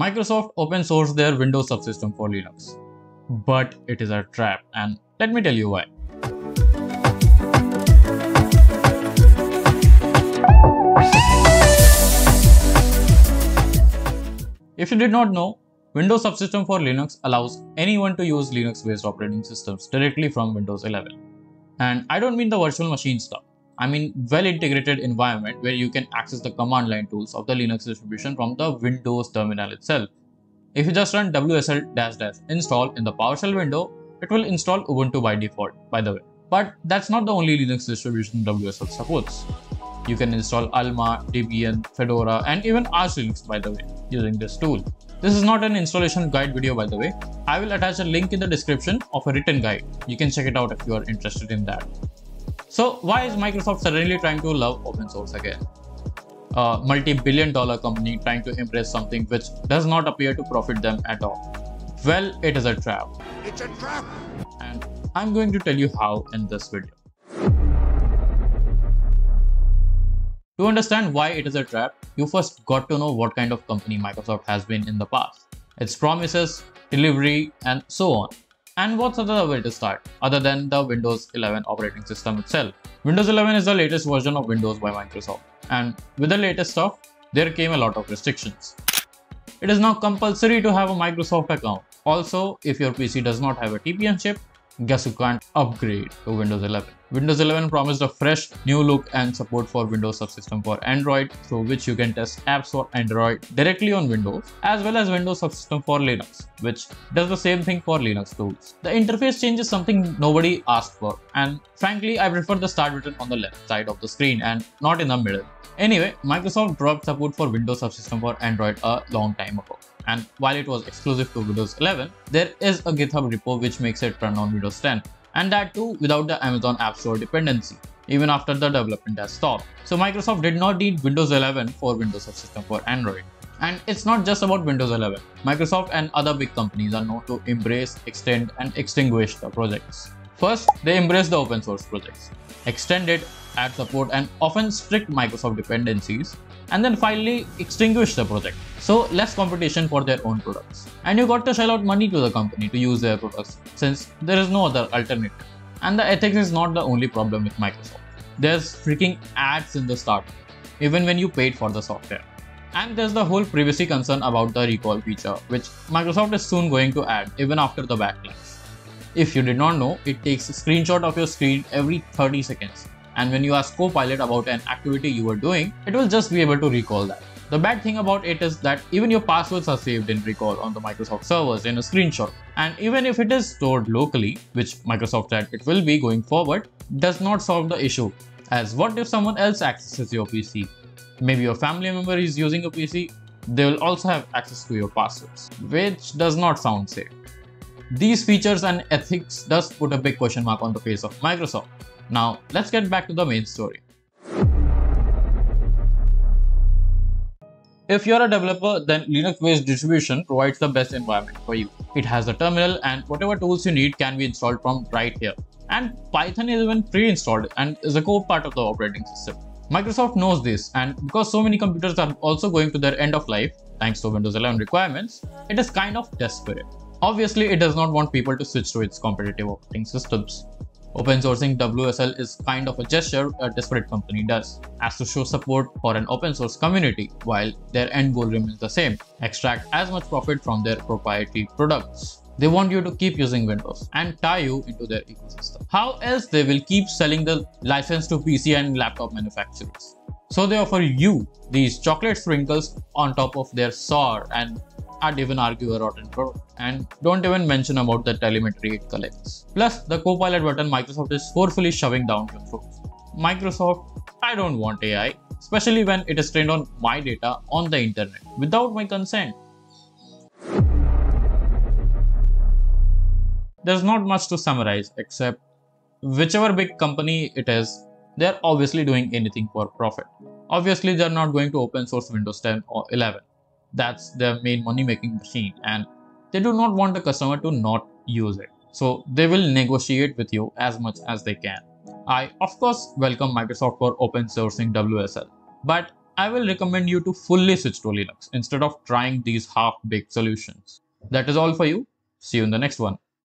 Microsoft open sourced their Windows Subsystem for Linux, but it is a trap, and let me tell you why. If you did not know, Windows Subsystem for Linux allows anyone to use Linux-based operating systems directly from Windows 11. And I don't mean the virtual machine stuff. I mean well-integrated environment where you can access the command line tools of the Linux distribution from the Windows terminal itself. If you just run WSL --install in the PowerShell window, it will install Ubuntu by default, by the way. But that's not the only Linux distribution WSL supports. You can install Alma, Debian, Fedora, and even Arch Linux, by the way, using this tool. This is not an installation guide video, by the way. I will attach a link in the description of a written guide. You can check it out if you are interested in that. So why is Microsoft suddenly trying to love open source again? A multi-billion-dollar company trying to embrace something which does not appear to profit them at all. Well, it is a trap. It's a trap! And I'm going to tell you how in this video. To understand why it is a trap, you first got to know what kind of company Microsoft has been in the past. Its promises, delivery, and so on. And what's another way to start, other than the Windows 11 operating system itself? Windows 11 is the latest version of Windows by Microsoft. And with the latest stuff, there came a lot of restrictions. It is now compulsory to have a Microsoft account. Also, if your PC does not have a TPM chip, guess you can't upgrade to Windows 11. Windows 11 promised a fresh new look and support for Windows Subsystem for Android, through which you can test apps for Android directly on Windows, as well as Windows Subsystem for Linux, which does the same thing for Linux tools. The interface change is something nobody asked for, and frankly, I prefer the start button on the left side of the screen and not in the middle. Anyway, Microsoft dropped support for Windows Subsystem for Android a long time ago. And while it was exclusive to Windows 11, there is a GitHub repo which makes it run on Windows 10, and that too without the Amazon App Store dependency, even after the development has stopped. So Microsoft did not need Windows 11 for Windows Subsystem for Android. And it's not just about Windows 11. Microsoft and other big companies are known to embrace, extend, and extinguish the projects. First, they embrace the open source projects, extend it, add support, and often strict Microsoft dependencies, and then finally extinguish the project. So less competition for their own products. And you got to shell out money to the company to use their products, since there is no other alternative. And the ethics is not the only problem with Microsoft. There's freaking ads in the start, even when you paid for the software. And there's the whole privacy concern about the recall feature, which Microsoft is soon going to add, even after the backlash. If you did not know, it takes a screenshot of your screen every 30 seconds. And when you ask Copilot about an activity you were doing, it will just be able to recall that. The bad thing about it is that even your passwords are saved in recall on the Microsoft servers in a screenshot. And even if it is stored locally, which Microsoft said it will be going forward, does not solve the issue. As what if someone else accesses your PC? Maybe your family member is using your PC, they will also have access to your passwords, which does not sound safe. These features and ethics does put a big question mark on the face of Microsoft. Now, let's get back to the main story. If you're a developer, then Linux-based distribution provides the best environment for you. It has the terminal, and whatever tools you need can be installed from right here. And Python is even pre-installed and is a core part of the operating system. Microsoft knows this, and because so many computers are also going to their end of life, thanks to Windows 11 requirements, it is kind of desperate. Obviously, it does not want people to switch to its competitive operating systems. Open sourcing WSL is kind of a gesture a desperate company does, as to show support for an open source community, while their end goal remains the same, extract as much profit from their proprietary products. They want you to keep using Windows and tie you into their ecosystem. How else they will keep selling the license to PC and laptop manufacturers? So they offer you these chocolate sprinkles on top of their sour and can't even argue a rotten product. And don't even mention about the telemetry it collects. Plus, the Copilot button Microsoft is forcefully shoving down your throat. Microsoft, I don't want AI, especially when it is trained on my data on the internet without my consent. There's not much to summarize except whichever big company it is, they're obviously doing anything for profit. Obviously, they're not going to open source Windows 10 or 11. That's their main money-making machine, and they do not want the customer to not use it. So they will negotiate with you as much as they can. I, of course, welcome Microsoft for open sourcing WSL, but I will recommend you to fully switch to Linux instead of trying these half-baked solutions. That is all for you. See you in the next one.